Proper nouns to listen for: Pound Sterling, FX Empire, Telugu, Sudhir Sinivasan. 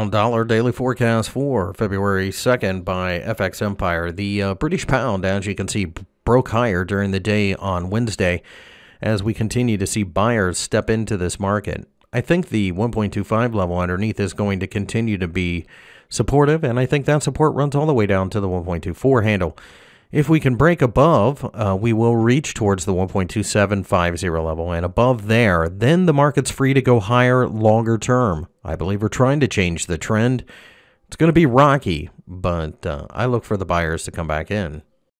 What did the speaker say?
Pound dollar daily forecast for February 2nd by FX Empire. The British pound, as you can see, broke higher during the day on Wednesday as we continue to see buyers step into this market. I think the 1.25 level underneath is going to continue to be supportive, and I think that support runs all the way down to the 1.24 handle. If we can break above, we will reach towards the 1.2750 level, and above there, then the market's free to go higher longer term. I believe we're trying to change the trend. It's going to be rocky, but I look for the buyers to come back in.